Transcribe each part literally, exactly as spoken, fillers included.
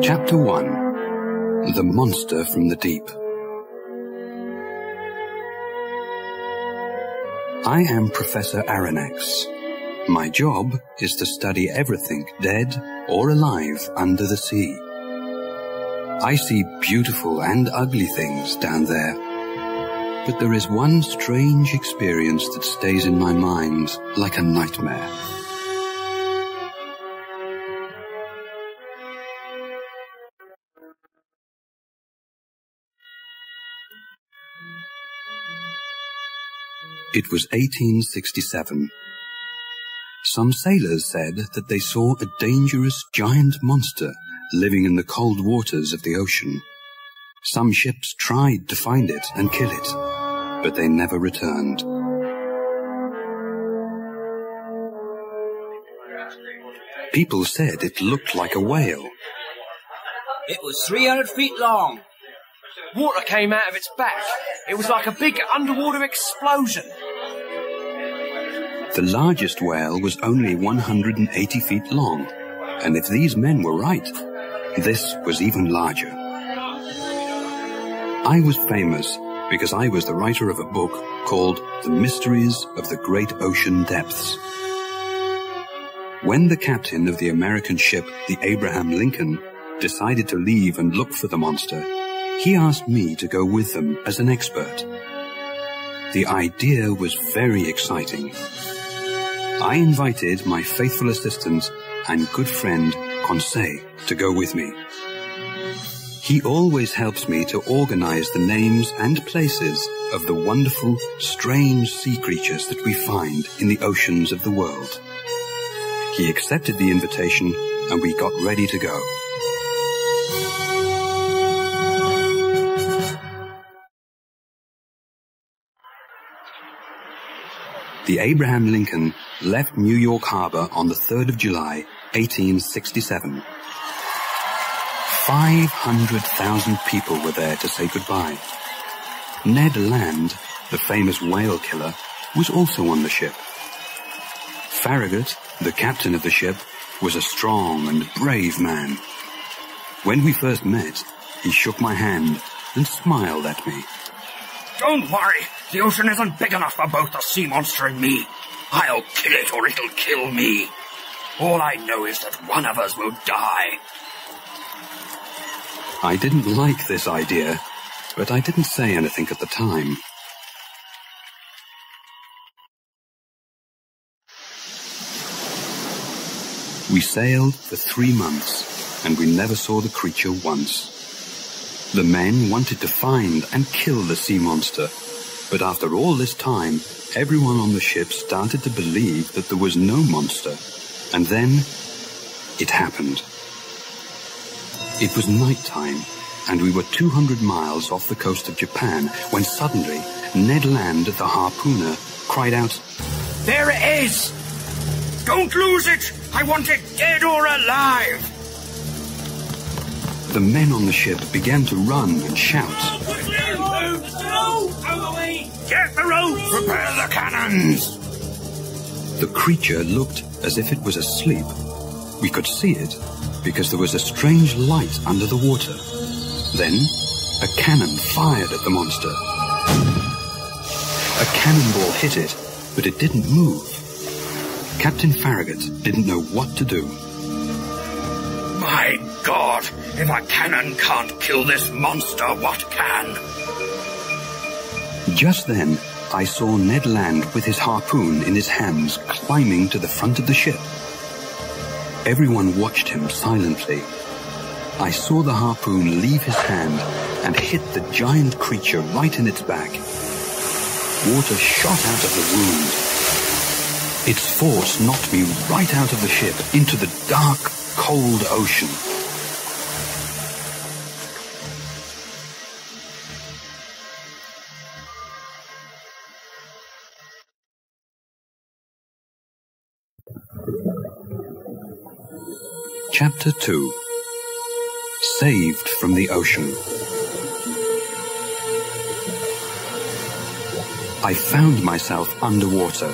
Chapter one. The Monster from the Deep. I am Professor Aronnax. My job is to study everything dead or alive under the sea. I see beautiful and ugly things down there. But there is one strange experience that stays in my mind like a nightmare. It was eighteen sixty-seven. Some sailors said that they saw a dangerous giant monster living in the cold waters of the ocean. Some ships tried to find it and kill it, but they never returned. People said it looked like a whale. It was three hundred feet long. Water came out of its back. It was like a big underwater explosion. The largest whale was only one hundred eighty feet long, and if these men were right, this was even larger. I was famous because I was the writer of a book called The Mysteries of the Great Ocean Depths. When the captain of the American ship, the Abraham Lincoln, decided to leave and look for the monster, he asked me to go with them as an expert. The idea was very exciting. I invited my faithful assistant and good friend, Conseil, to go with me. He always helps me to organize the names and places of the wonderful, strange sea creatures that we find in the oceans of the world. He accepted the invitation and we got ready to go. The Abraham Lincoln left New York Harbor on the third of July, eighteen sixty-seven. five hundred thousand people were there to say goodbye. Ned Land, the famous whale killer, was also on the ship. Farragut, the captain of the ship, was a strong and brave man. When we first met, he shook my hand and smiled at me. Don't worry. The ocean isn't big enough for both the sea monster and me. I'll kill it or it'll kill me. All I know is that one of us will die. I didn't like this idea, but I didn't say anything at the time. We sailed for three months, and we never saw the creature once. The men wanted to find and kill the sea monster. But after all this time, everyone on the ship started to believe that there was no monster. And then, it happened. It was nighttime, and we were two hundred miles off the coast of Japan, when suddenly, Ned Land, the harpooner, cried out, "There it is! Don't lose it! I want it dead or alive!" The men on the ship began to run and shout. Get the rope! Prepare the cannons! The creature looked as if it was asleep. We could see it because there was a strange light under the water. Then, a cannon fired at the monster. A cannonball hit it, but it didn't move. Captain Farragut didn't know what to do. My God, if a cannon can't kill this monster, what can? Just then, I saw Ned Land with his harpoon in his hands climbing to the front of the ship. Everyone watched him silently. I saw the harpoon leave his hand and hit the giant creature right in its back. Water shot out of the wound. Its force knocked me right out of the ship into the dark, cold ocean. Chapter two. Saved from the Ocean. I found myself underwater.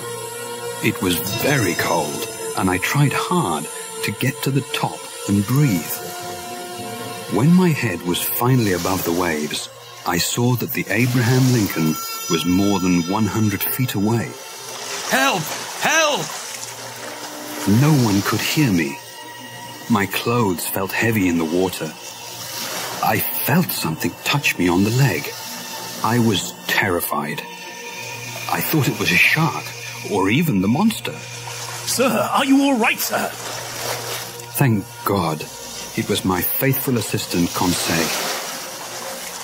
It was very cold, and I tried hard to get to the top and breathe. When my head was finally above the waves, I saw that the Abraham Lincoln was more than one hundred feet away. Help! Help! No one could hear me. My clothes felt heavy in the water. I felt something touch me on the leg. I was terrified. I thought it was a shark, or even the monster. Sir, are you all right, sir? Thank God. It was my faithful assistant, Conseil.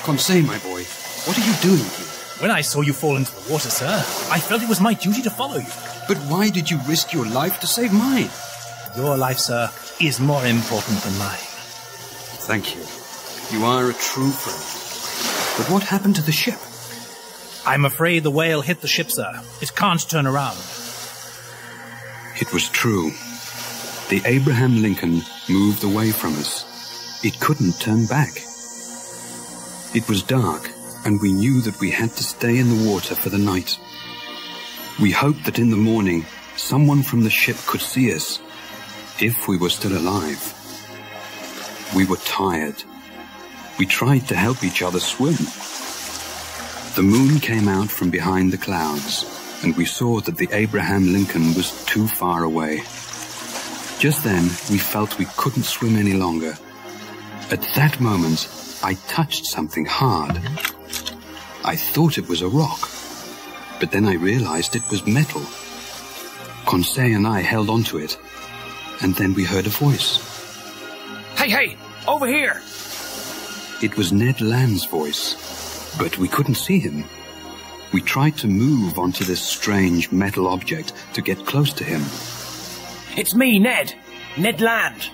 Conseil, my boy, what are you doing here? When I saw you fall into the water, sir, I felt it was my duty to follow you. But why did you risk your life to save mine? Your life, sir, is more important than mine. Thank you. You are a true friend. But what happened to the ship? I'm afraid the whale hit the ship, sir. It can't turn around. It was true. The Abraham Lincoln moved away from us. It couldn't turn back. It was dark, and we knew that we had to stay in the water for the night. We hoped that in the morning, someone from the ship could see us, if we were still alive. We were tired. We tried to help each other swim. The moon came out from behind the clouds, and we saw that the Abraham Lincoln was too far away. Just then, we felt we couldn't swim any longer. At that moment, I touched something hard. I thought it was a rock, but then I realized it was metal. Conseil and I held onto it, and then we heard a voice. Hey, hey, over here! It was Ned Land's voice, but we couldn't see him. We tried to move onto this strange metal object to get close to him. It's me, Ned. Ned Land.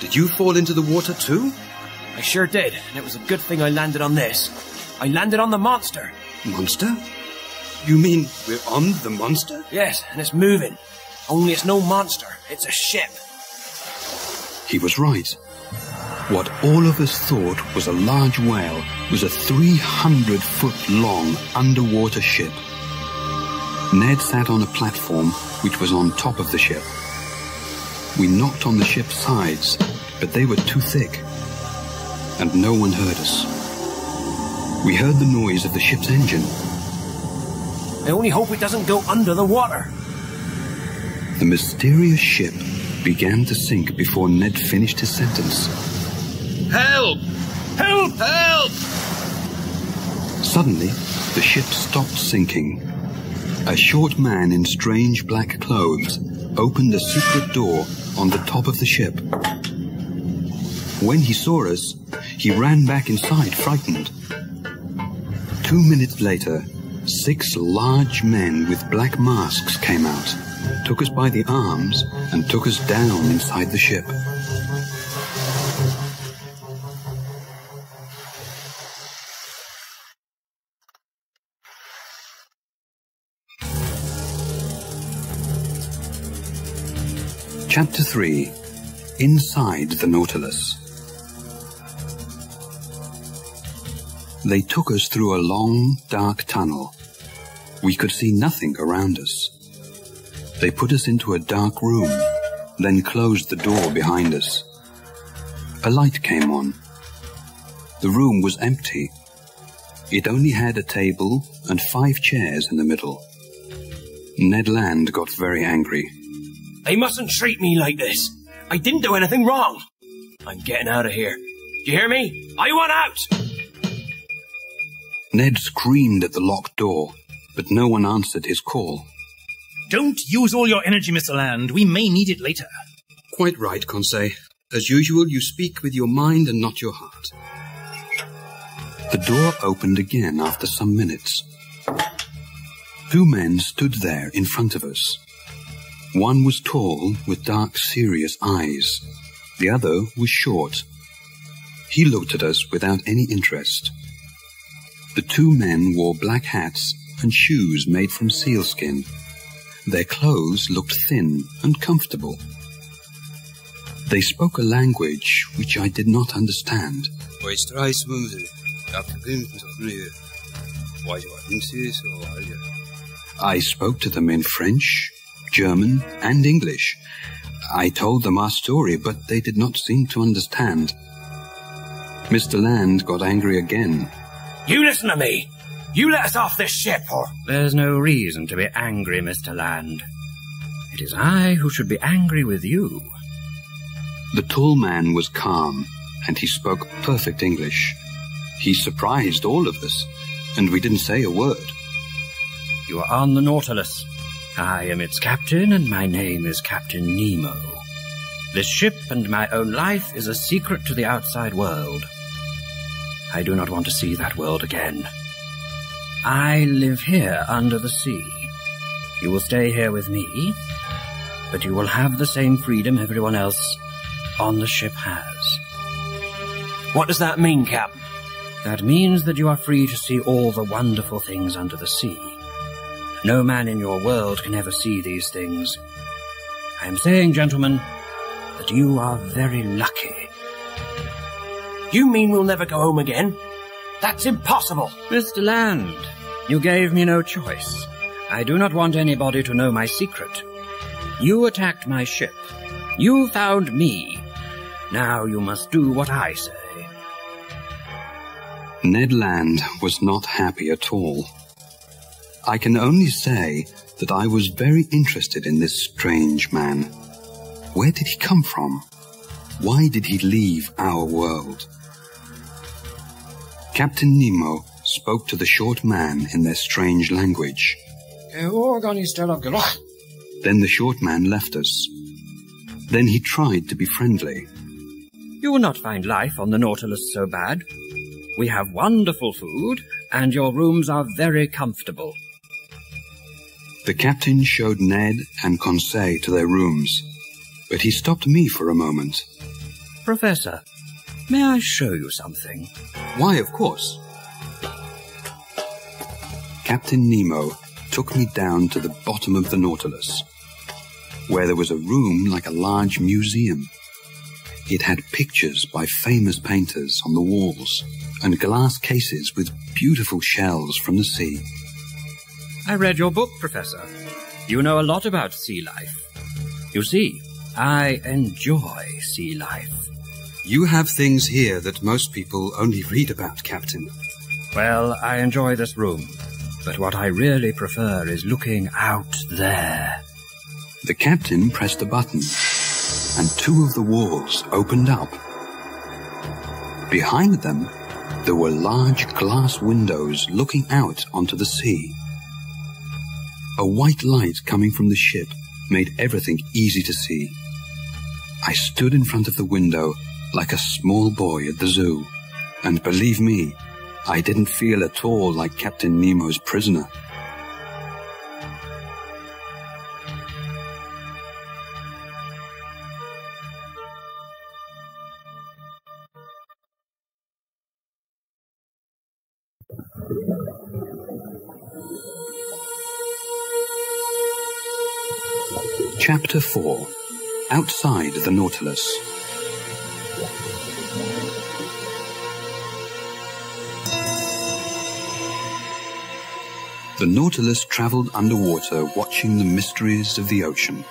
Did you fall into the water too? I sure did, and it was a good thing I landed on this. I landed on the monster. Monster? You mean we're on the monster? Yes, and it's moving. Only it's no monster, it's a ship. He was right. What all of us thought was a large whale was a three hundred foot long underwater ship. Ned sat on a platform which was on top of the ship. We knocked on the ship's sides, but they were too thick, and no one heard us. We heard the noise of the ship's engine. I only hope it doesn't go under the water. The mysterious ship began to sink before Ned finished his sentence. Help! Help! Help! Suddenly, the ship stopped sinking. A short man in strange black clothes opened a secret door on the top of the ship. When he saw us, he ran back inside, frightened. Two minutes later, six large men with black masks came out, took us by the arms, and took us down inside the ship. Chapter three. Inside the Nautilus. They took us through a long, dark tunnel. We could see nothing around us. They put us into a dark room, then closed the door behind us. A light came on. The room was empty. It only had a table and five chairs in the middle. Ned Land got very angry. They mustn't treat me like this. I didn't do anything wrong. I'm getting out of here. Do you hear me? I want out! Ned screamed at the locked door, but no one answered his call. Don't use all your energy, Mister Land. We may need it later. Quite right, Conseil. As usual, you speak with your mind and not your heart. The door opened again after some minutes. Two men stood there in front of us. One was tall, with dark, serious eyes. The other was short. He looked at us without any interest. The two men wore black hats and shoes made from sealskin. Their clothes looked thin and comfortable. They spoke a language which I did not understand. I spoke to them in French, German, and English. I told them our story, but they did not seem to understand. Mister Land got angry again. You listen to me! You let us off this ship, or... There's no reason to be angry, Mister Land. It is I who should be angry with you. The tall man was calm, and he spoke perfect English. He surprised all of us, and we didn't say a word. You are on the Nautilus. I am its captain, and my name is Captain Nemo. This ship and my own life is a secret to the outside world. I do not want to see that world again. I live here under the sea. You will stay here with me, but you will have the same freedom everyone else on the ship has. What does that mean, Cap? That means that you are free to see all the wonderful things under the sea. No man in your world can ever see these things. I am saying, gentlemen, that you are very lucky. You mean we'll never go home again? That's impossible! Mister Land, you gave me no choice. I do not want anybody to know my secret. You attacked my ship. You found me. Now you must do what I say. Ned Land was not happy at all. I can only say that I was very interested in this strange man. Where did he come from? Why did he leave our world? Captain Nemo spoke to the short man in their strange language. Then the short man left us. Then he tried to be friendly. You will not find life on the Nautilus so bad. We have wonderful food, and your rooms are very comfortable. The captain showed Ned and Conseil to their rooms, but he stopped me for a moment. Professor, may I show you something? Why, of course. Captain Nemo took me down to the bottom of the Nautilus, where there was a room like a large museum. It had pictures by famous painters on the walls and glass cases with beautiful shells from the sea. I read your book, Professor. You know a lot about sea life. You see, I enjoy sea life. You have things here that most people only read about, Captain. Well, I enjoy this room, but what I really prefer is looking out there. The captain pressed a button, and two of the walls opened up. Behind them, there were large glass windows looking out onto the sea. A white light coming from the ship made everything easy to see. I stood in front of the window like a small boy at the zoo, and believe me, I didn't feel at all like Captain Nemo's prisoner. Chapter four. Outside the Nautilus. The Nautilus traveled underwater watching the mysteries of the ocean.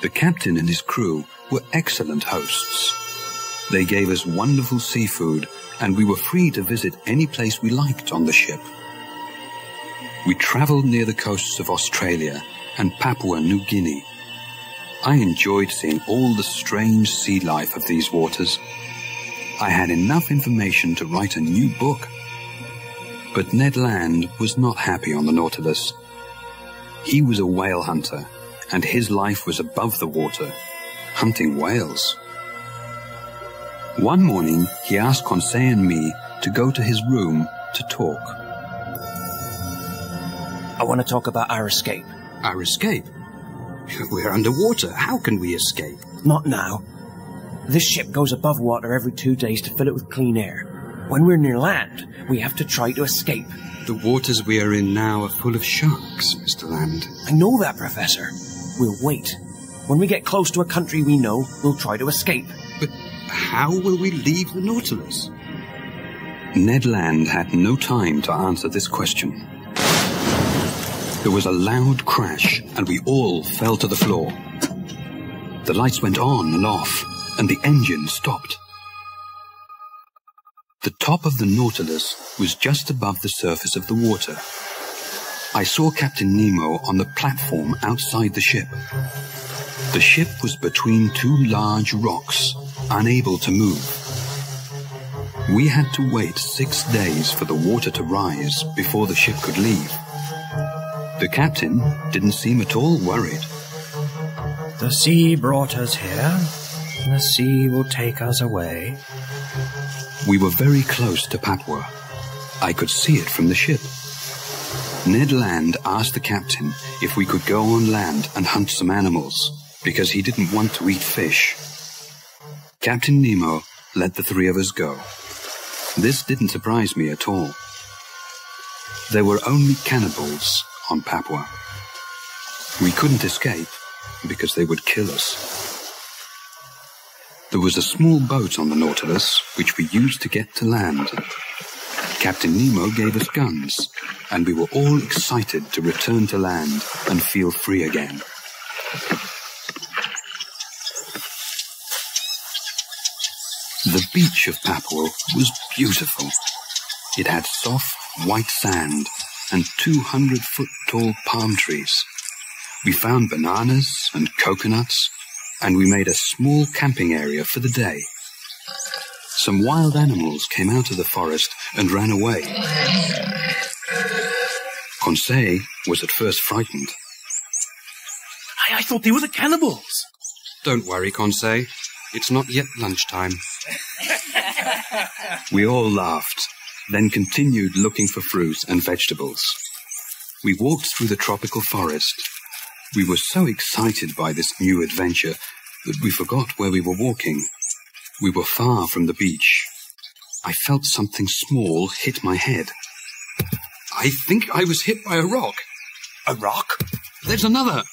The captain and his crew were excellent hosts. They gave us wonderful seafood, and we were free to visit any place we liked on the ship. We traveled near the coasts of Australia and Papua New Guinea. I enjoyed seeing all the strange sea life of these waters. I had enough information to write a new book. But Ned Land was not happy on the Nautilus. He was a whale hunter, and his life was above the water, hunting whales. One morning, he asked Conseil and me to go to his room to talk. I want to talk about our escape. Our escape? We're underwater. How can we escape? Not now. This ship goes above water every two days to fill it with clean air. When we're near land, we have to try to escape. The waters we are in now are full of sharks, Mister Land. I know that, Professor. We'll wait. When we get close to a country we know, we'll try to escape. But how will we leave the Nautilus? Ned Land had no time to answer this question. There was a loud crash, and we all fell to the floor. The lights went on and off, and the engine stopped. The top of the Nautilus was just above the surface of the water. I saw Captain Nemo on the platform outside the ship. The ship was between two large rocks, unable to move. We had to wait six days for the water to rise before the ship could leave. The captain didn't seem at all worried. The sea brought us here, and the sea will take us away. We were very close to Papua. I could see it from the ship. Ned Land asked the captain if we could go on land and hunt some animals, because he didn't want to eat fish. Captain Nemo let the three of us go. This didn't surprise me at all. There were only cannibals on Papua. We couldn't escape, because they would kill us. There was a small boat on the Nautilus, which we used to get to land. Captain Nemo gave us guns, and we were all excited to return to land and feel free again. The beach of Papua was beautiful. It had soft, white sand and two hundred foot tall palm trees. We found bananas and coconuts, and we made a small camping area for the day. Some wild animals came out of the forest and ran away. Conseil was at first frightened. I, I thought they were the cannibals. Don't worry, Conseil. It's not yet lunchtime. We all laughed, then continued looking for fruit and vegetables. We walked through the tropical forest. We were so excited by this new adventure that we forgot where we were walking. We were far from the beach. I felt something small hit my head. I think I was hit by a rock. A rock? There's another.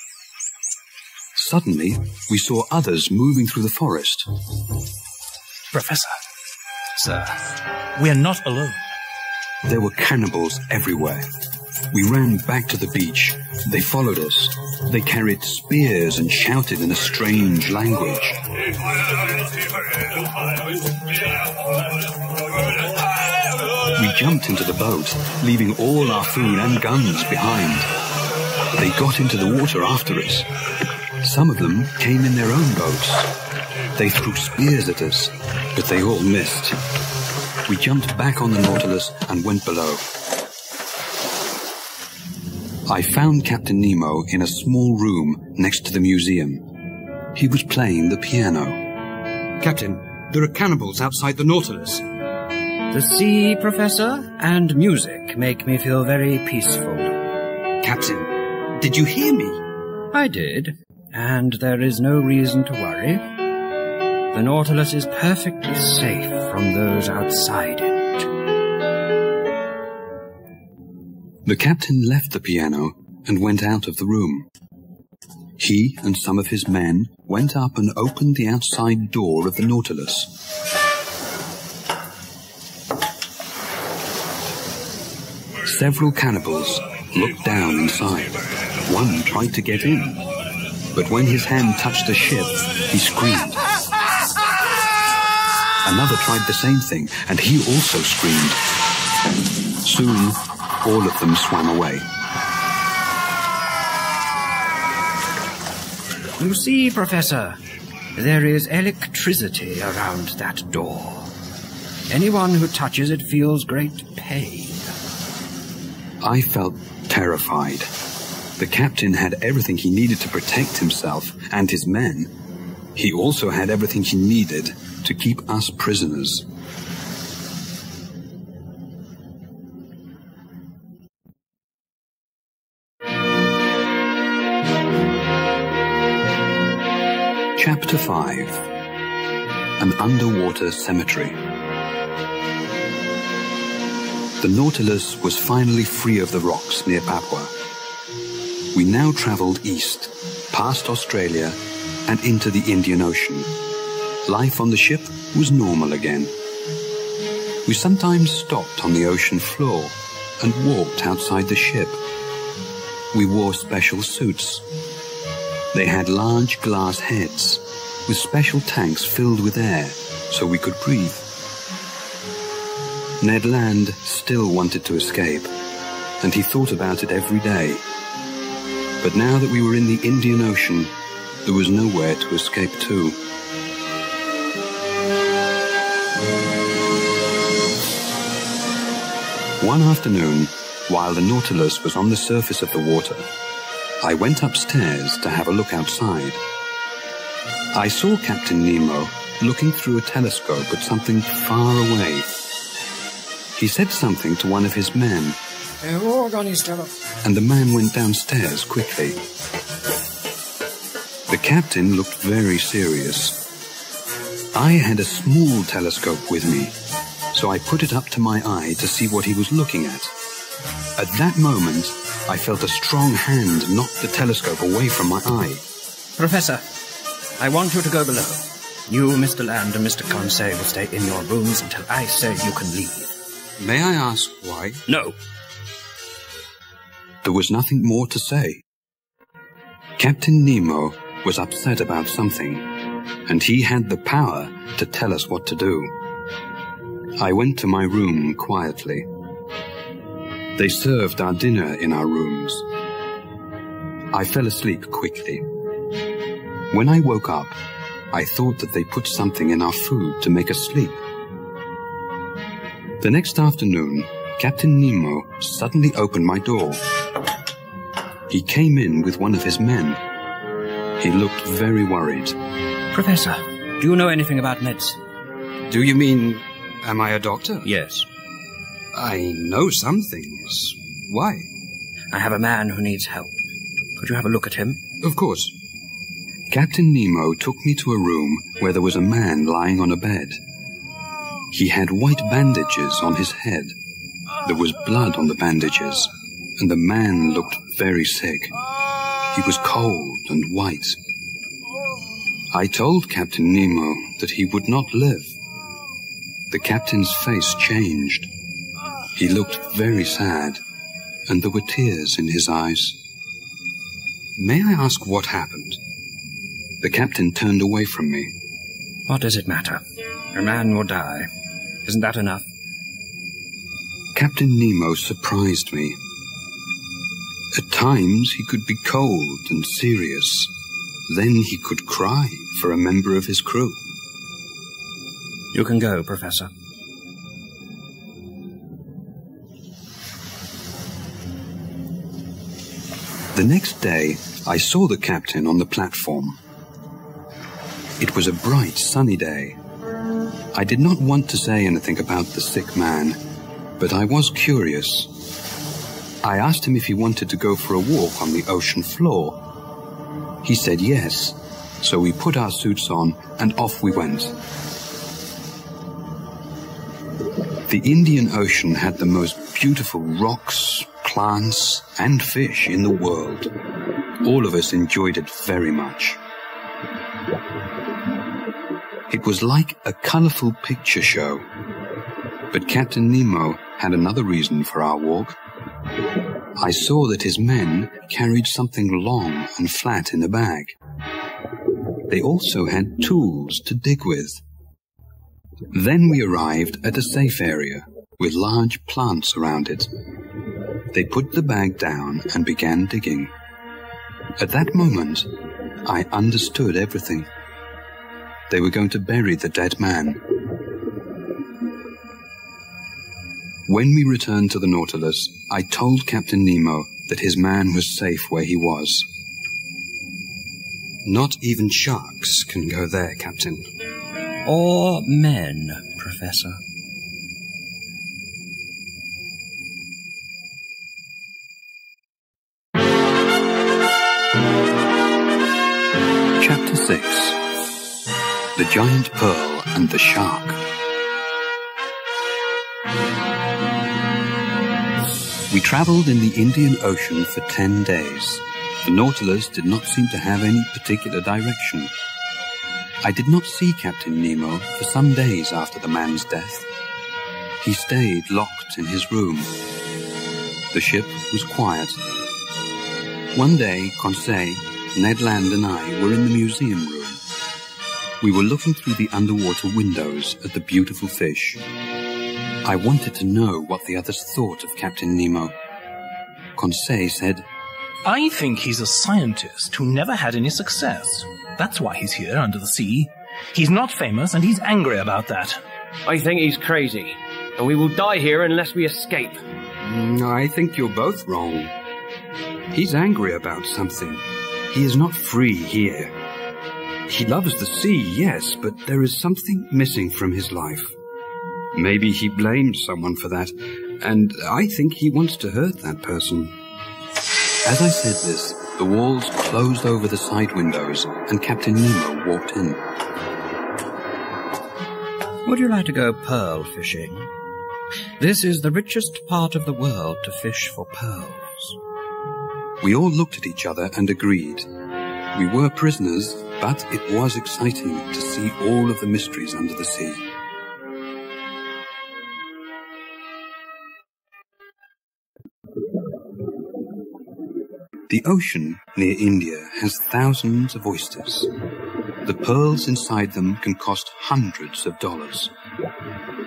Suddenly, we saw others moving through the forest. Professor, sir, we are not alone. There were cannibals everywhere. We ran back to the beach. They followed us. They carried spears and shouted in a strange language. We jumped into the boat, leaving all our food and guns behind. They got into the water after us. Some of them came in their own boats. They threw spears at us, but they all missed. We jumped back on the Nautilus and went below. I found Captain Nemo in a small room next to the museum. He was playing the piano. Captain, there are cannibals outside the Nautilus. The sea, Professor, and music make me feel very peaceful. Captain, did you hear me? I did, and there is no reason to worry. The Nautilus is perfectly safe from those outside it. The captain left the piano and went out of the room. He and some of his men went up and opened the outside door of the Nautilus. Several cannibals looked down inside. One tried to get in, but when his hand touched the ship, he screamed. Another tried the same thing, and he also screamed. Soon, all of them swam away. You see, Professor, there is electricity around that door. Anyone who touches it feels great pain. I felt terrified. The captain had everything he needed to protect himself and his men. He also had everything he needed to keep us prisoners. Chapter five. An Underwater Cemetery. The Nautilus was finally free of the rocks near Papua. We now travelled east, past Australia, and into the Indian Ocean. Life on the ship was normal again. We sometimes stopped on the ocean floor and walked outside the ship. we wore special suits. They had large glass heads with special tanks filled with air so we could breathe. Ned Land still wanted to escape, and he thought about it every day. But now that we were in the Indian Ocean, there was nowhere to escape to. One afternoon, while the Nautilus was on the surface of the water, I went upstairs to have a look outside. I saw Captain Nemo looking through a telescope at something far away. He said something to one of his men, and the man went downstairs quickly. The captain looked very serious. I had a small telescope with me, so I put it up to my eye to see what he was looking at. At that moment, I felt a strong hand knock the telescope away from my eye. Professor, I want you to go below. You, Mister Land, and Mister Conseil will stay in your rooms until I say you can leave. May I ask why? No. There was nothing more to say. Captain Nemo was upset about something, and he had the power to tell us what to do. I went to my room quietly. They served our dinner in our rooms. I fell asleep quickly. When I woke up, I thought that they put something in our food to make us sleep. The next afternoon, Captain Nemo suddenly opened my door. He came in with one of his men. He looked very worried. Professor, do you know anything about meds? Do you mean, am I a doctor? Yes. I know some things. Why? I have a man who needs help. Could you have a look at him? Of course. Captain Nemo took me to a room where there was a man lying on a bed. He had white bandages on his head. There was blood on the bandages, and the man looked very sick. He was cold and white. I told Captain Nemo that he would not live. The captain's face changed. He looked very sad, and there were tears in his eyes. May I ask what happened? The captain turned away from me. What does it matter? A man will die. Isn't that enough? Captain Nemo surprised me. At times he could be cold and serious. Then he could cry for a member of his crew. You can go, Professor. The next day, I saw the captain on the platform. It was a bright, sunny day. I did not want to say anything about the sick man, but I was curious. I asked him if he wanted to go for a walk on the ocean floor. He said yes, so we put our suits on and off we went. The Indian Ocean had the most beautiful rocks, plants, and fish in the world. All of us enjoyed it very much. It was like a colorful picture show. But Captain Nemo had another reason for our walk. I saw that his men carried something long and flat in a bag. They also had tools to dig with. Then we arrived at a safe area with large plants around it. They put the bag down and began digging. At that moment, I understood everything. They were going to bury the dead man. When we returned to the Nautilus, I told Captain Nemo that his man was safe where he was. Not even sharks can go there, Captain. Or men, Professor. Chapter six. The Giant Pearl and the Shark. We travelled in the Indian Ocean for ten days. The Nautilus did not seem to have any particular direction. I did not see Captain Nemo for some days after the man's death. He stayed locked in his room. The ship was quiet. One day, Conseil, Ned Land and I were in the museum room. We were looking through the underwater windows at the beautiful fish. I wanted to know what the others thought of Captain Nemo. Conseil said, "I think he's a scientist who never had any success. That's why he's here under the sea. He's not famous and he's angry about that." "I think he's crazy, and we will die here unless we escape." "I think you're both wrong. He's angry about something. He is not free here. He loves the sea, yes, but there is something missing from his life. Maybe he blames someone for that, and I think he wants to hurt that person." As I said this, the walls closed over the side windows, and Captain Nemo walked in. "Would you like to go pearl fishing? This is the richest part of the world to fish for pearls." We all looked at each other and agreed. We were prisoners, but it was exciting to see all of the mysteries under the sea. The ocean near India has thousands of oysters. The pearls inside them can cost hundreds of dollars.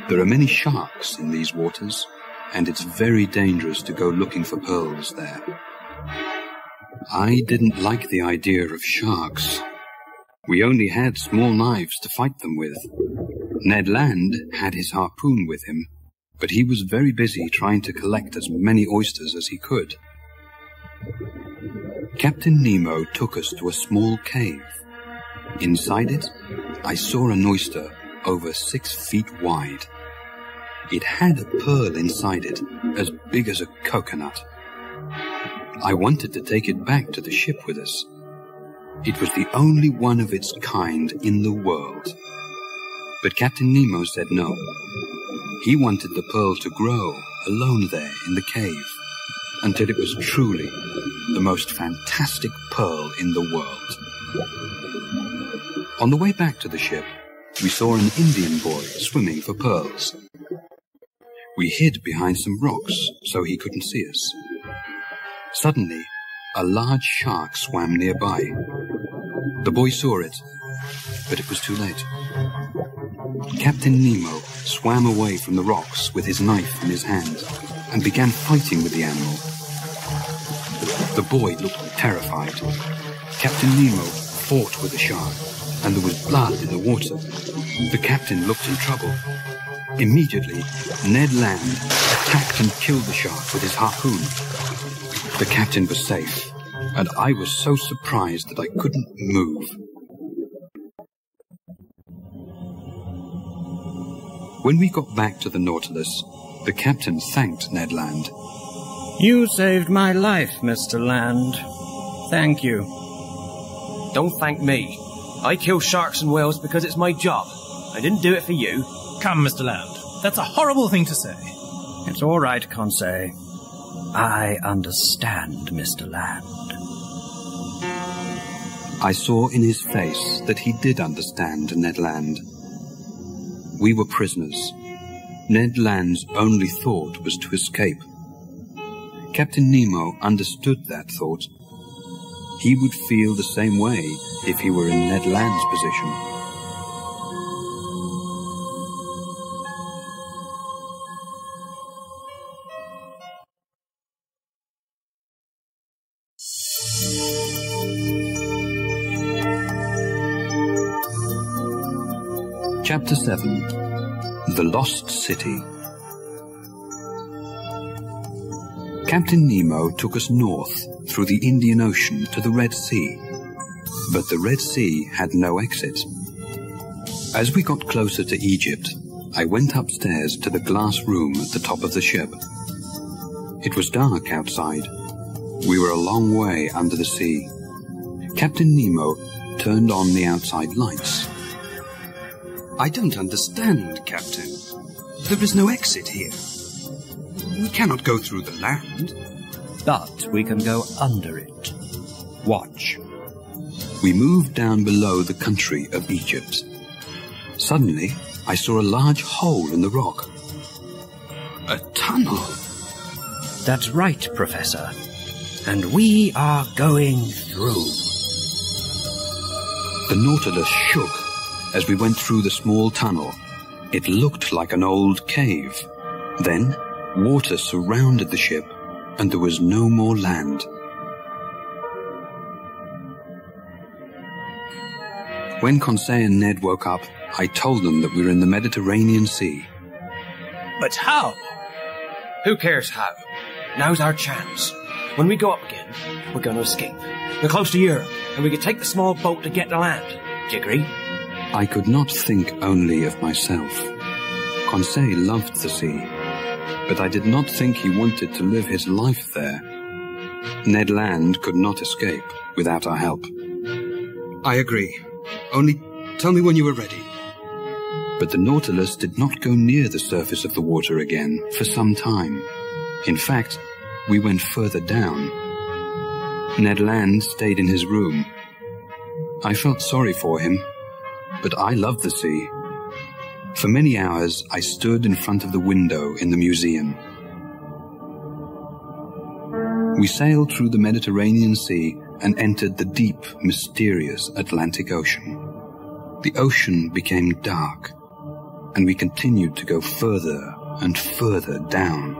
There are many sharks in these waters, and it's very dangerous to go looking for pearls there. I didn't like the idea of sharks. We only had small knives to fight them with. Ned Land had his harpoon with him, but he was very busy trying to collect as many oysters as he could. Captain Nemo took us to a small cave. Inside it, I saw an oyster over six feet wide. It had a pearl inside it, as big as a coconut. I wanted to take it back to the ship with us. It was the only one of its kind in the world. But Captain Nemo said no. He wanted the pearl to grow alone there in the cave, until it was truly the most fantastic pearl in the world. On the way back to the ship, we saw an Indian boy swimming for pearls. We hid behind some rocks so he couldn't see us. Suddenly, a large shark swam nearby. The boy saw it, but it was too late. Captain Nemo swam away from the rocks with his knife in his hand and began fighting with the animal. The boy looked terrified. Captain Nemo fought with the shark, and there was blood in the water. The captain looked in trouble. Immediately, Ned Land attacked and killed the shark with his harpoon. The captain was safe, and I was so surprised that I couldn't move. When we got back to the Nautilus, the captain thanked Ned Land. "You saved my life, Mister Land. Thank you." "Don't thank me. I kill sharks and whales because it's my job. I didn't do it for you." "Come, Mister Land. That's a horrible thing to say." "It's all right, Conseil. I understand, Mister Land." I saw in his face that he did understand Ned Land. We were prisoners. Ned Land's only thought was to escape. Captain Nemo understood that thought. He would feel the same way if he were in Ned Land's position. Chapter seven. The Lost City. Captain Nemo took us north through the Indian Ocean to the Red Sea, but the Red Sea had no exit. As we got closer to Egypt, I went upstairs to the glass room at the top of the ship. It was dark outside. We were a long way under the sea. Captain Nemo turned on the outside lights. "I don't understand, Captain. There is no exit here. We cannot go through the land." "But we can go under it. Watch." We moved down below the country of Egypt. Suddenly, I saw a large hole in the rock. "A tunnel." "That's right, Professor. and we are going through. The Nautilus shook as we went through the small tunnel. It looked like an old cave. Then, water surrounded the ship, and there was no more land. When Conseil and Ned woke up, I told them that we were in the Mediterranean Sea. But how? Who cares how? Now's our chance. When we go up again, we're going to escape. We're close to Europe, and we can take the small boat to get to land. Do you agree? I could not think only of myself. Conseil loved the sea, but I did not think he wanted to live his life there. Ned Land could not escape without our help. I agree. Only tell me when you are ready. But the Nautilus did not go near the surface of the water again for some time. In fact, we went further down. Ned Land stayed in his room. I felt sorry for him, but I loved the sea. For many hours, I stood in front of the window in the museum. We sailed through the Mediterranean Sea and entered the deep, mysterious Atlantic Ocean. The ocean became dark, and we continued to go further and further down.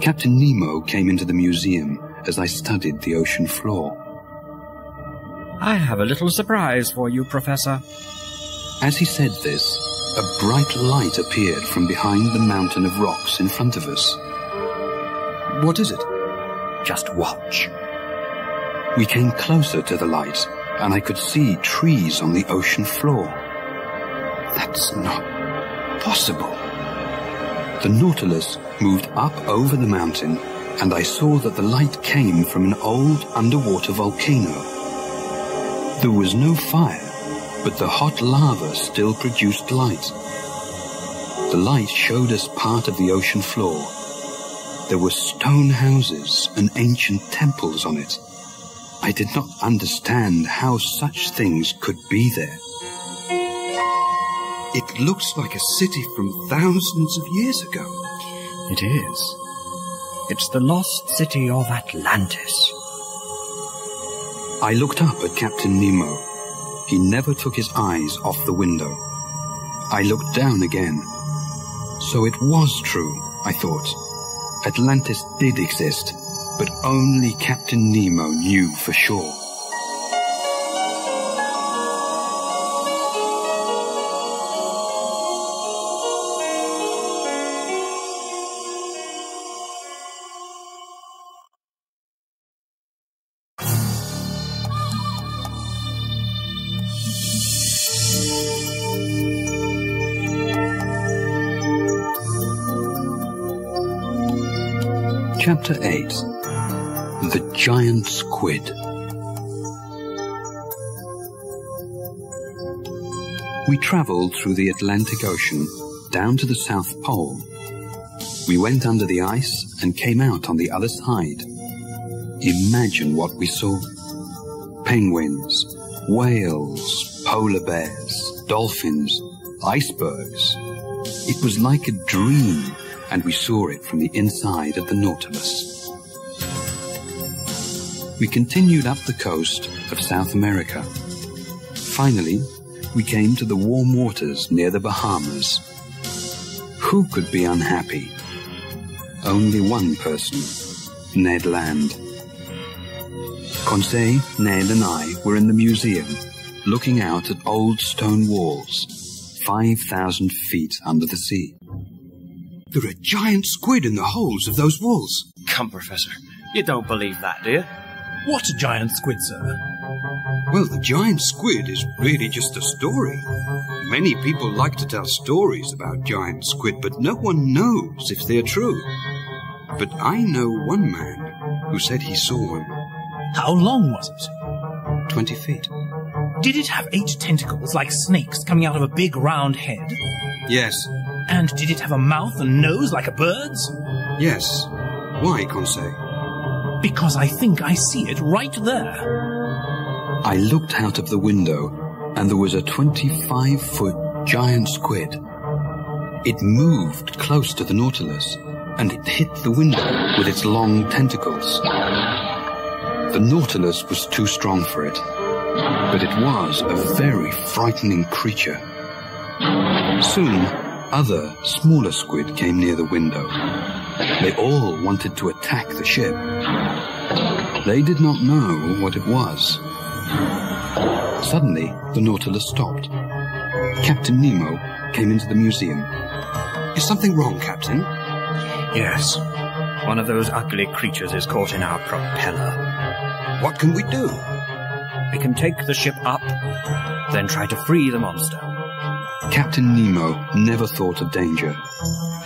Captain Nemo came into the museum as I studied the ocean floor. I have a little surprise for you, Professor. As he said this, a bright light appeared from behind the mountain of rocks in front of us. What is it? Just watch. We came closer to the light, and I could see trees on the ocean floor. That's not possible. The Nautilus moved up over the mountain, and I saw that the light came from an old underwater volcano. There was no fire, but the hot lava still produced light. The light showed us part of the ocean floor. There were stone houses and ancient temples on it. I did not understand how such things could be there. It looks like a city from thousands of years ago. It is. It's the lost city of Atlantis. I looked up at Captain Nemo. He never took his eyes off the window. I looked down again. So it was true, I thought. Atlantis did exist, but only Captain Nemo knew for sure. Chapter eight. The Giant Squid. We travelled through the Atlantic Ocean down to the South Pole. We went under the ice and came out on the other side. Imagine what we saw. Penguins, whales, polar bears, dolphins, icebergs. It was like a dream, and we saw it from the inside of the Nautilus. We continued up the coast of South America. Finally, we came to the warm waters near the Bahamas. Who could be unhappy? Only one person, Ned Land. Conseil, Ned and I were in the museum, looking out at old stone walls, five thousand feet under the sea. There are giant squid in the holes of those walls. Come, Professor. You don't believe that, do you? What a giant squid, sir? Well, the giant squid is really just a story. Many people like to tell stories about giant squid, but no one knows if they're true. But I know one man who said he saw one. How long was it? Twenty feet. Did it have eight tentacles like snakes coming out of a big round head? Yes. And did it have a mouth and nose like a bird's? Yes. Why, Conseil? Because I think I see it right there. I looked out of the window, and there was a twenty-five foot giant squid. It moved close to the Nautilus, and it hit the window. with its long tentacles. The Nautilus was too strong for it, but it was a very frightening creature. Soon, other, smaller squid came near the window. They all wanted to attack the ship. They did not know what it was. Suddenly, the Nautilus stopped. Captain Nemo came into the museum. Is something wrong, Captain? Yes. One of those ugly creatures is caught in our propeller. What can we do? We can take the ship up, then try to free the monster. Captain Nemo never thought of danger.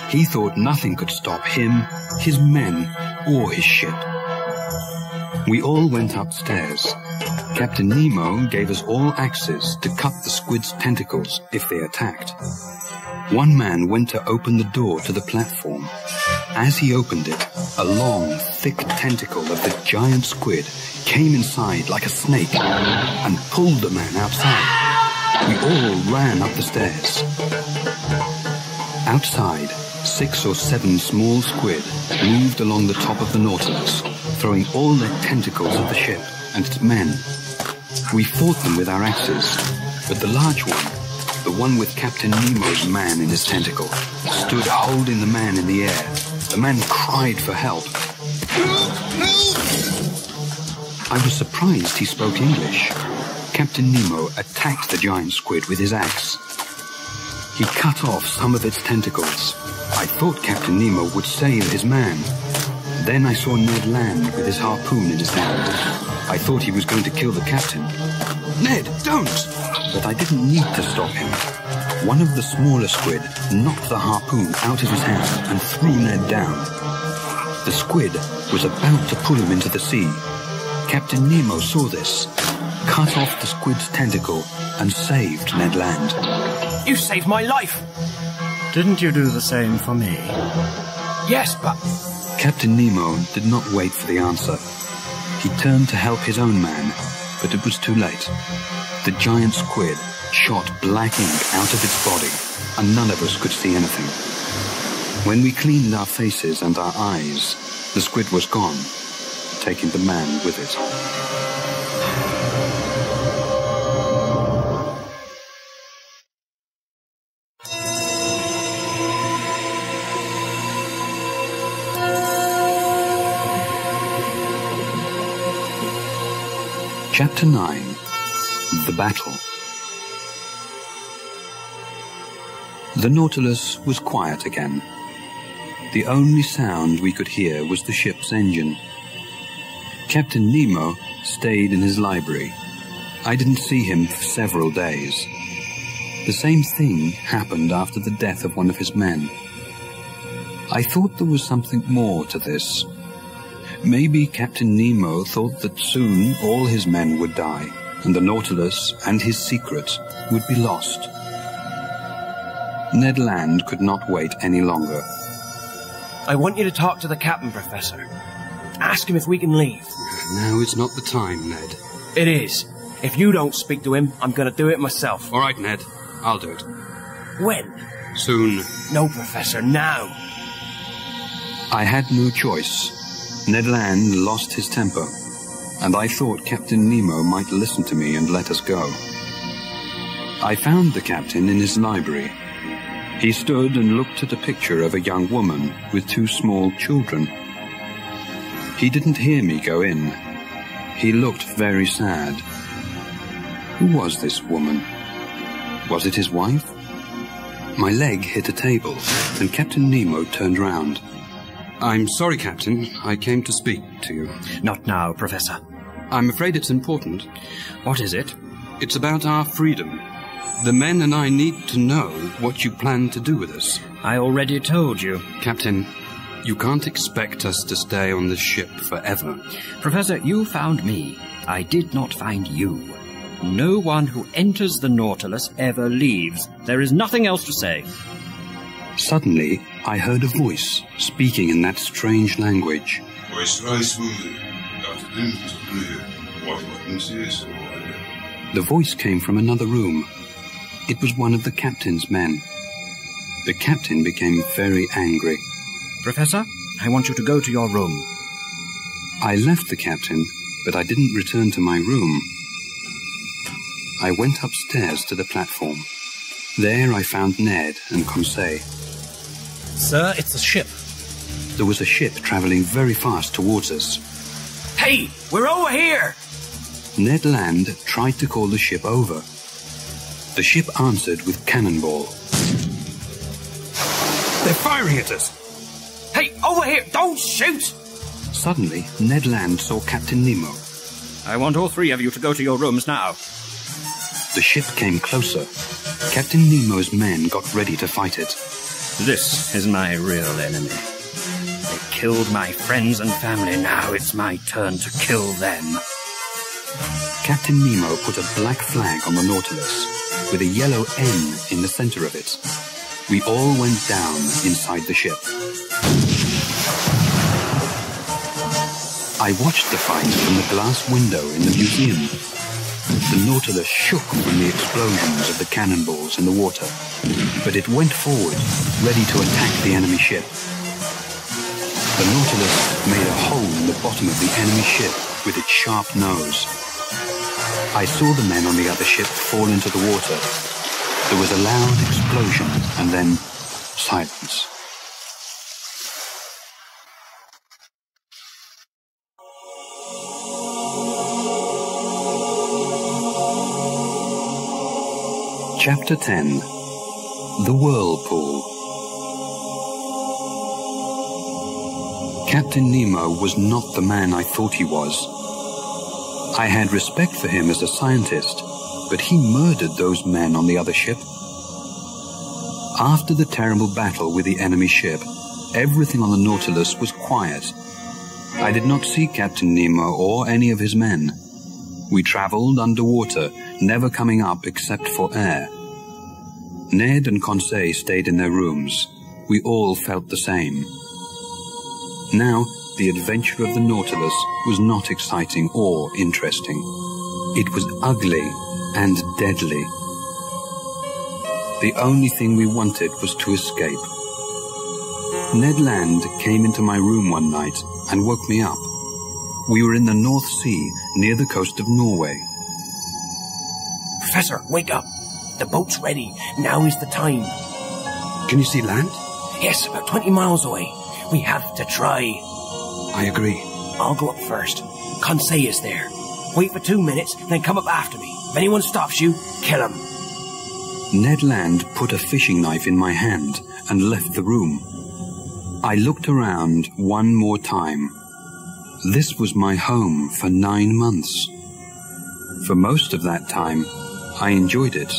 He thought nothing could stop him, his men, or his ship. We all went upstairs. Captain Nemo gave us all axes to cut the squid's tentacles if they attacked. One man went to open the door to the platform. As he opened it, a long, thick tentacle of the giant squid came inside like a snake and pulled the man outside. We all ran up the stairs. Outside, six or seven small squid moved along the top of the Nautilus, throwing all their tentacles at the ship and its men. We fought them with our axes, but the large one, the one with Captain Nemo's man in his tentacle, stood holding the man in the air. The man cried for help. I was surprised he spoke English. Captain Nemo attacked the giant squid with his axe. He cut off some of its tentacles. I thought Captain Nemo would save his man. Then I saw Ned Land with his harpoon in his hand. I thought he was going to kill the captain. Ned, don't! But I didn't need to stop him. One of the smaller squid knocked the harpoon out of his hand and threw Ned down. The squid was about to pull him into the sea. Captain Nemo saw this, cut off the squid's tentacle and saved Ned Land. You saved my life! Didn't you do the same for me? Yes, but... Captain Nemo did not wait for the answer. He turned to help his own man, but it was too late. The giant squid shot black ink out of its body, and none of us could see anything. When we cleaned our faces and our eyes, the squid was gone, taking the man with it. Chapter nine. The Battle. The Nautilus was quiet again. The only sound we could hear was the ship's engine. Captain Nemo stayed in his library. I didn't see him for several days. The same thing happened after the death of one of his men. I thought there was something more to this. Maybe Captain Nemo thought that soon all his men would die, and the Nautilus and his secret would be lost. Ned Land could not wait any longer. I want you to talk to the captain, Professor. Ask him if we can leave. No, it's not the time, Ned. It is. If you don't speak to him, I'm going to do it myself. All right, Ned. I'll do it. When? Soon. No, Professor, now. I had no choice. Ned Land lost his temper, and I thought Captain Nemo might listen to me and let us go. I found the captain in his library. He stood and looked at a picture of a young woman with two small children. He didn't hear me go in. He looked very sad. Who was this woman? Was it his wife? My leg hit a table, and Captain Nemo turned round. I'm sorry, Captain. I came to speak to you. Not now, Professor. I'm afraid it's important. What is it? It's about our freedom. The men and I need to know what you plan to do with us. I already told you. Captain, you can't expect us to stay on this ship forever. Professor, you found me. I did not find you. No one who enters the Nautilus ever leaves. There is nothing else to say. Suddenly, I heard a voice speaking in that strange language. The voice came from another room. It was one of the captain's men. The captain became very angry. Professor, I want you to go to your room. I left the captain, but I didn't return to my room. I went upstairs to the platform. There I found Ned and Conseil. Sir, it's a ship. There was a ship travelling very fast towards us. Hey, we're over here! Ned Land tried to call the ship over. The ship answered with cannonball. They're firing at us! Hey, over here! Don't shoot! Suddenly, Ned Land saw Captain Nemo. I want all three of you to go to your rooms now. The ship came closer. Captain Nemo's men got ready to fight it. This is my real enemy. They killed my friends and family, now it's my turn to kill them. Captain Nemo put a black flag on the Nautilus, with a yellow N in the center of it. We all went down inside the ship. I watched the fight from the glass window in the museum. The Nautilus shook from the explosions of the cannonballs in the water, but it went forward, ready to attack the enemy ship. The Nautilus made a hole in the bottom of the enemy ship with its sharp nose. I saw the men on the other ship fall into the water. There was a loud explosion and then silence. Chapter ten. The Whirlpool. Captain Nemo was not the man I thought he was. I had respect for him as a scientist, but he murdered those men on the other ship. After the terrible battle with the enemy ship, everything on the Nautilus was quiet. I did not see Captain Nemo or any of his men. We travelled underwater, never coming up except for air. Ned and Conseil stayed in their rooms. We all felt the same. Now, the adventure of the Nautilus was not exciting or interesting. It was ugly and deadly. The only thing we wanted was to escape. Ned Land came into my room one night and woke me up. We were in the North Sea, near the coast of Norway. Professor, wake up. The boat's ready. Now is the time. Can you see land? Yes, about twenty miles away. We have to try. I agree. I'll go up first. Conseil is there. Wait for two minutes, then come up after me. If anyone stops you, kill him. Ned Land put a fishing knife in my hand and left the room. I looked around one more time. This was my home for nine months. For most of that time, I enjoyed it,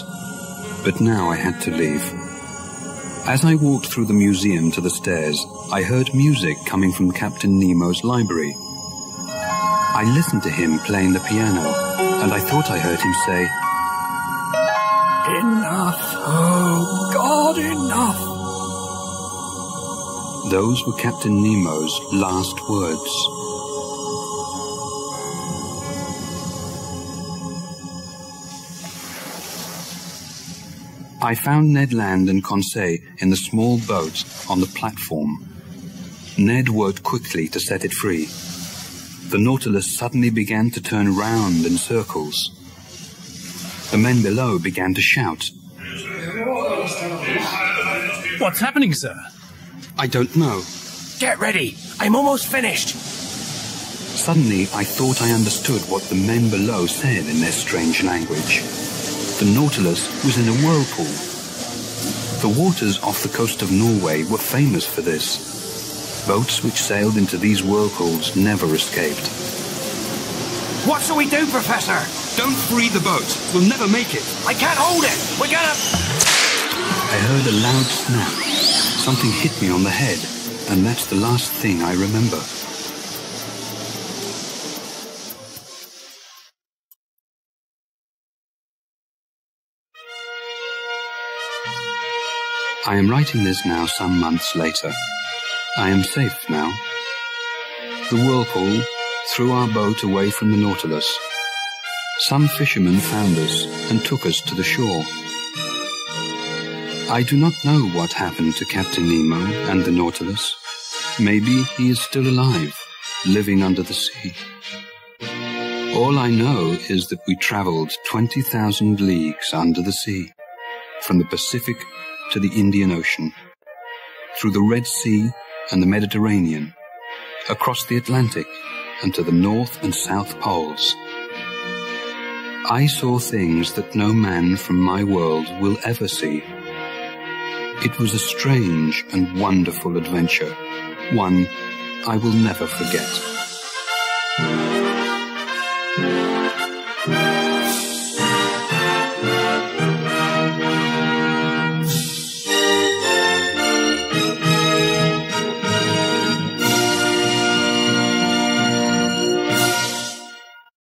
but now I had to leave. As I walked through the museum to the stairs, I heard music coming from Captain Nemo's library. I listened to him playing the piano, and I thought I heard him say, "Enough, oh God, enough." Those were Captain Nemo's last words. I found Ned Land and Conseil in the small boat on the platform. Ned worked quickly to set it free. The Nautilus suddenly began to turn round in circles. The men below began to shout. What's happening, sir? I don't know. Get ready! I'm almost finished! Suddenly, I thought I understood what the men below said in their strange language. The Nautilus was in a whirlpool. The waters off the coast of Norway were famous for this. Boats which sailed into these whirlpools never escaped. What shall we do, Professor? Don't free the boat. We'll never make it. I can't hold it. We're gonna... I heard a loud snap. Something hit me on the head, and that's the last thing I remember. I am writing this now some months later. I am safe now. The whirlpool threw our boat away from the Nautilus. Some fishermen found us and took us to the shore. I do not know what happened to Captain Nemo and the Nautilus. Maybe he is still alive, living under the sea. All I know is that we travelled twenty thousand leagues under the sea, from the Pacific to the Indian Ocean, through the Red Sea and the Mediterranean, across the Atlantic and to the North and South Poles. I saw things that no man from my world will ever see. It was a strange and wonderful adventure, one I will never forget.